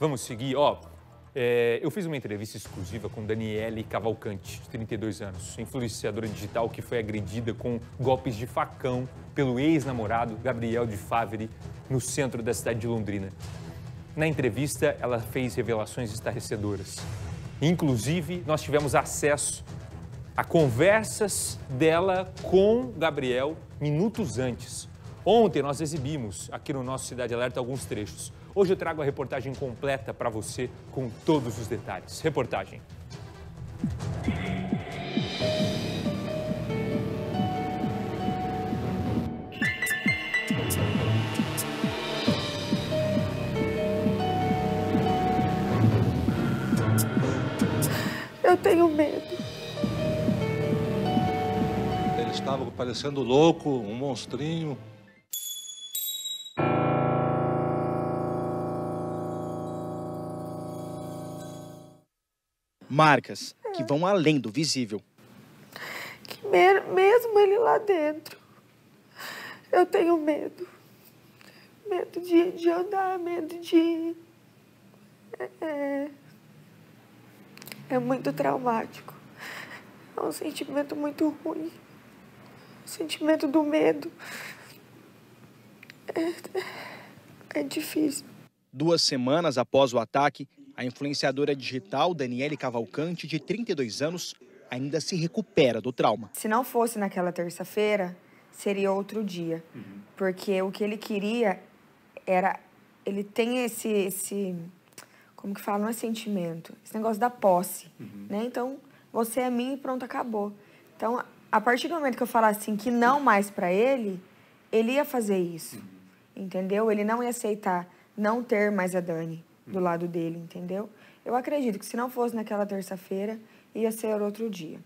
Vamos seguir, ó. Eu fiz uma entrevista exclusiva com Daniele Cavalcante, de 32 anos, influenciadora digital que foi agredida com golpes de facão pelo ex-namorado Gabriel de Favre, no centro da cidade de Londrina. Na entrevista, ela fez revelações estarrecedoras. Inclusive, nós tivemos acesso a conversas dela com Gabriel minutos antes. Ontem nós exibimos aqui no nosso Cidade Alerta alguns trechos. Hoje eu trago a reportagem completa para você com todos os detalhes. Reportagem. Eu tenho medo. Ele estava parecendo louco, um monstrinho. Marcas que vão além do visível. Que mesmo ele lá dentro, eu tenho medo. Medo de andar, medo de... É muito traumático. É um sentimento muito ruim. O sentimento do medo. É difícil. 2 semanas após o ataque, a influenciadora digital Daniele Cavalcante, de 32 anos, ainda se recupera do trauma. Se não fosse naquela terça-feira, seria outro dia. Porque o que ele queria era... Ele tem esse como que fala? Não é sentimento. Esse negócio da posse. Né? Então, você é minha e pronto, acabou. Então, a partir do momento que eu falar assim, que não mais pra ele, ele ia fazer isso. Entendeu? Ele não ia aceitar não ter mais a Dani do lado dele, entendeu? Eu acredito que se não fosse naquela terça-feira, ia ser outro dia.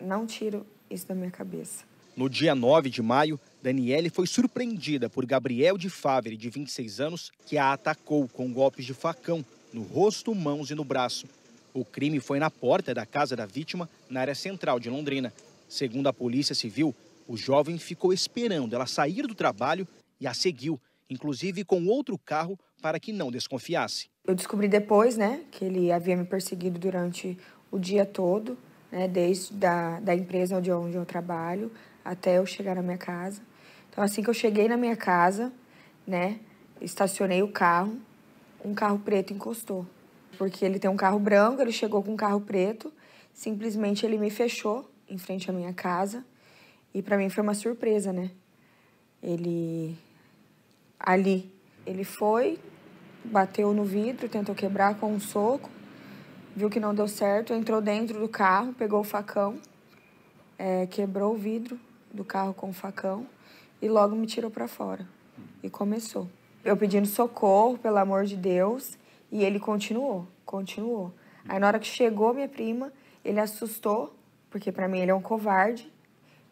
Não tiro isso da minha cabeça. No dia 9 de maio, Daniele foi surpreendida por Gabriel de Favre, de 26 anos, que a atacou com golpes de facão no rosto, mãos e no braço. O crime foi na porta da casa da vítima, na área central de Londrina. Segundo a Polícia Civil, o jovem ficou esperando ela sair do trabalho e a seguiu, inclusive com outro carro, para que não desconfiasse. Eu descobri depois, né, que ele havia me perseguido durante o dia todo, né, desde da empresa onde eu trabalho até eu chegar na minha casa. Então, assim que eu cheguei na minha casa, né, estacionei o carro, um carro preto encostou. Porque ele tem um carro branco, ele chegou com um carro preto, simplesmente ele me fechou em frente à minha casa e para mim foi uma surpresa, né? Ele foi, bateu no vidro, tentou quebrar com um soco, viu que não deu certo, entrou dentro do carro, pegou o facão, quebrou o vidro do carro com o facão e logo me tirou para fora. E começou. Eu pedindo socorro, pelo amor de Deus, e ele continuou. Aí na hora que chegou minha prima, ele assustou, porque para mim ele é um covarde,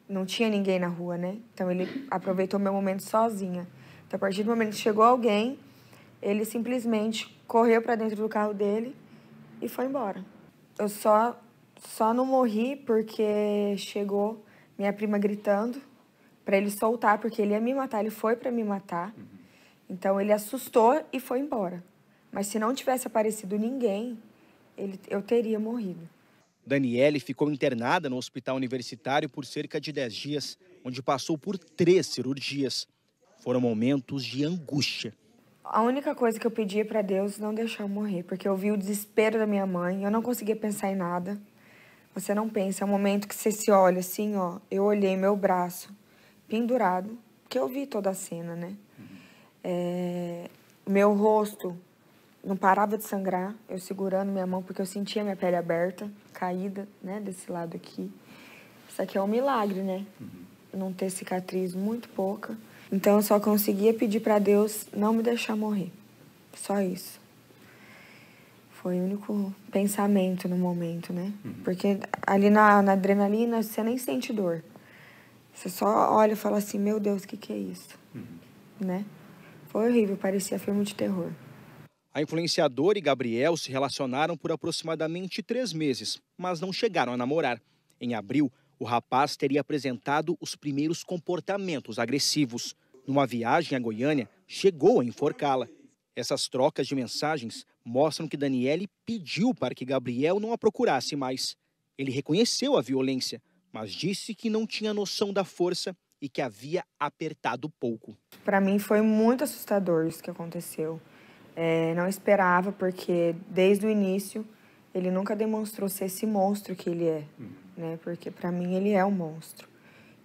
não tinha ninguém na rua, né? Então ele aproveitou meu momento sozinha. Então, a partir do momento que chegou alguém, ele simplesmente correu para dentro do carro dele e foi embora. Eu só não morri porque chegou minha prima gritando para ele soltar, porque ele ia me matar, ele foi para me matar. Então, ele assustou e foi embora. Mas se não tivesse aparecido ninguém, eu teria morrido. Daniele ficou internada no hospital universitário por cerca de 10 dias, onde passou por 3 cirurgias. Foram momentos de angústia. A única coisa que eu pedi para Deus, não deixar eu morrer, porque eu vi o desespero da minha mãe, eu não conseguia pensar em nada. Você não pensa, é um momento que você se olha assim, ó, eu olhei meu braço pendurado, porque eu vi toda a cena, né? Meu rosto não parava de sangrar, eu segurando minha mão, porque eu sentia minha pele aberta, caída, né, desse lado aqui. Isso aqui é um milagre, né? Não ter cicatriz, muito pouca. Então, eu só conseguia pedir para Deus não me deixar morrer. Só isso. Foi o único pensamento no momento, né? Porque ali na adrenalina, você nem sente dor. Você só olha e fala assim, meu Deus, o que é isso? Né? Foi horrível, parecia filme de terror. A influenciadora e Gabriel se relacionaram por aproximadamente 3 meses, mas não chegaram a namorar. Em abril, o rapaz teria apresentado os primeiros comportamentos agressivos. Numa viagem à Goiânia, chegou a enforcá-la. Essas trocas de mensagens mostram que Daniele pediu para que Gabriel não a procurasse mais. Ele reconheceu a violência, mas disse que não tinha noção da força e que havia apertado pouco. Para mim foi muito assustador isso que aconteceu. Não esperava, porque desde o início ele nunca demonstrou ser esse monstro que ele é, né? Porque para mim ele é um monstro.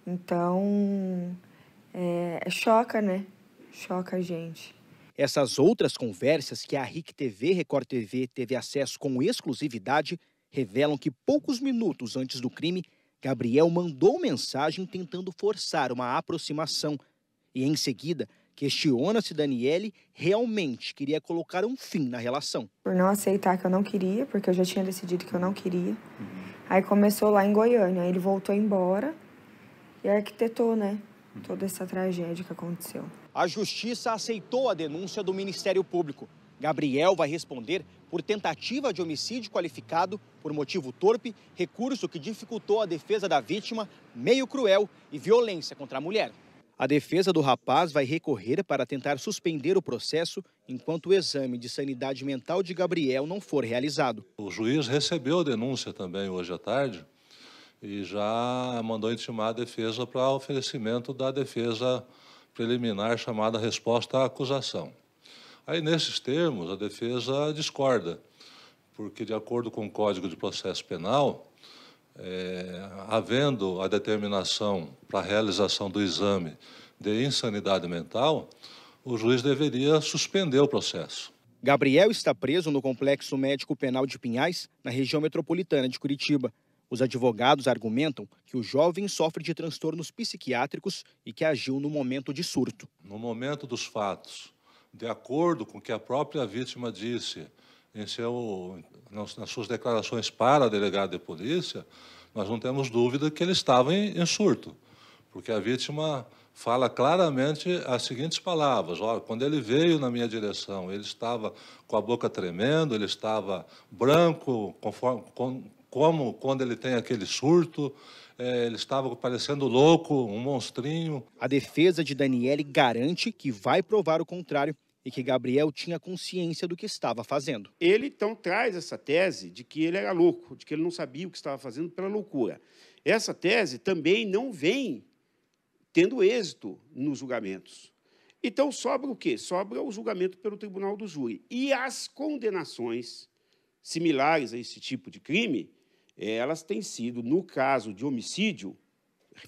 Então, choca, né? Choca a gente. Essas outras conversas que a RIC TV, Record TV teve acesso com exclusividade revelam que poucos minutos antes do crime, Gabriel mandou mensagem tentando forçar uma aproximação e, em seguida, questiona se Daniele realmente queria colocar um fim na relação. Por não aceitar que eu não queria, porque eu já tinha decidido que eu não queria. Aí começou lá em Goiânia, aí ele voltou embora e arquitetou, né? Toda essa tragédia que aconteceu. A justiça aceitou a denúncia do Ministério Público. Gabriel vai responder por tentativa de homicídio qualificado por motivo torpe, recurso que dificultou a defesa da vítima, meio cruel e violência contra a mulher. A defesa do rapaz vai recorrer para tentar suspender o processo enquanto o exame de sanidade mental de Gabriel não for realizado. O juiz recebeu a denúncia também hoje à tarde e já mandou intimar a defesa para oferecimento da defesa preliminar chamada resposta à acusação. Aí, nesses termos, a defesa discorda, porque, de acordo com o Código de Processo Penal, havendo a determinação para a realização do exame de insanidade mental, o juiz deveria suspender o processo. Gabriel está preso no Complexo Médico Penal de Pinhais, na região metropolitana de Curitiba. Os advogados argumentam que o jovem sofre de transtornos psiquiátricos e que agiu no momento de surto. No momento dos fatos, de acordo com o que a própria vítima disse nas suas declarações para a delegada de polícia, nós não temos dúvida que ele estava em surto, porque a vítima fala claramente as seguintes palavras: olha, quando ele veio na minha direção, ele estava com a boca tremendo, ele estava branco, como quando ele tem aquele surto, ele estava parecendo louco, um monstrinho. A defesa de Daniele garante que vai provar o contrário e que Gabriel tinha consciência do que estava fazendo. Ele, então, traz essa tese de que ele era louco, de que ele não sabia o que estava fazendo pela loucura. Essa tese também não vem tendo êxito nos julgamentos. Então, sobra o quê? Sobra o julgamento pelo tribunal do júri. E as condenações similares a esse tipo de crime, elas têm sido, no caso de homicídio,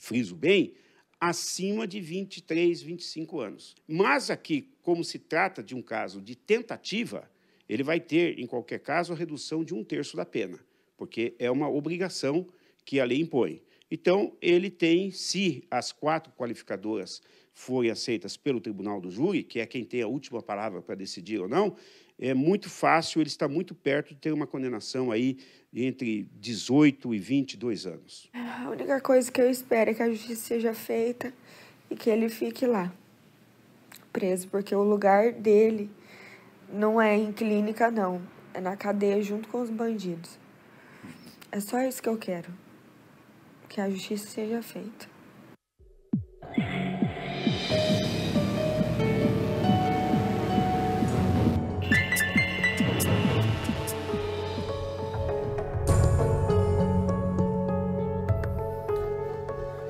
friso bem, acima de 23, 25 anos. Mas aqui, como se trata de um caso de tentativa, ele vai ter, em qualquer caso, a redução de 1/3 da pena, porque é uma obrigação que a lei impõe. Então, ele tem, se as 4 qualificadoras forem aceitas pelo tribunal do júri, que é quem tem a última palavra para decidir ou não, é muito fácil, ele está muito perto de ter uma condenação aí entre 18 e 22 anos. A única coisa que eu espero é que a justiça seja feita e que ele fique lá, preso, porque o lugar dele não é em clínica, não. É na cadeia, junto com os bandidos. É só isso que eu quero, que a justiça seja feita.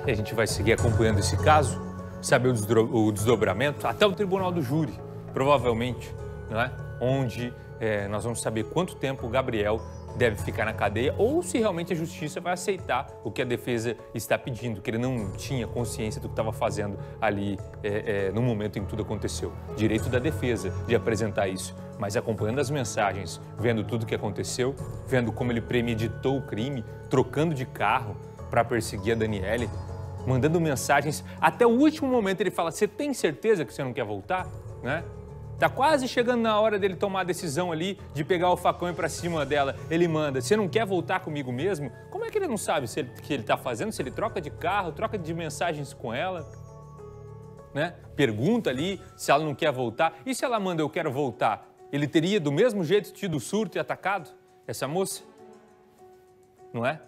E a gente vai seguir acompanhando esse caso, saber o desdobramento, até o tribunal do júri, provavelmente, né? Onde nós vamos saber quanto tempo o Gabriel deve ficar na cadeia ou se realmente a justiça vai aceitar o que a defesa está pedindo, que ele não tinha consciência do que estava fazendo ali no momento em que tudo aconteceu. Direito da defesa de apresentar isso, mas acompanhando as mensagens, vendo tudo o que aconteceu, vendo como ele premeditou o crime, trocando de carro para perseguir a Daniele, mandando mensagens, até o último momento ele fala, você tem certeza que você não quer voltar? Né? Tá quase chegando na hora dele tomar a decisão ali, de pegar o facão e ir pra cima dela, ele manda, você não quer voltar comigo mesmo? Como é que ele não sabe se ele tá fazendo, se ele troca de carro, troca de mensagens com ela? Né? Pergunta ali se ela não quer voltar, e se ela manda eu quero voltar, ele teria do mesmo jeito tido surto e atacado essa moça? Não é?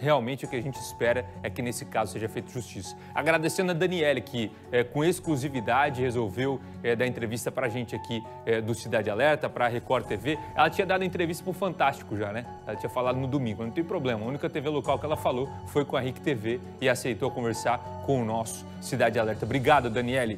realmente o que a gente espera é que nesse caso seja feita justiça. Agradecendo a Daniele, que com exclusividade resolveu dar entrevista para a gente aqui do Cidade Alerta, para a Record TV. Ela tinha dado entrevista para o Fantástico já, né? Ela tinha falado no domingo, não tem problema. A única TV local que ela falou foi com a RIC TV e aceitou conversar com o nosso Cidade Alerta. Obrigado, Daniele.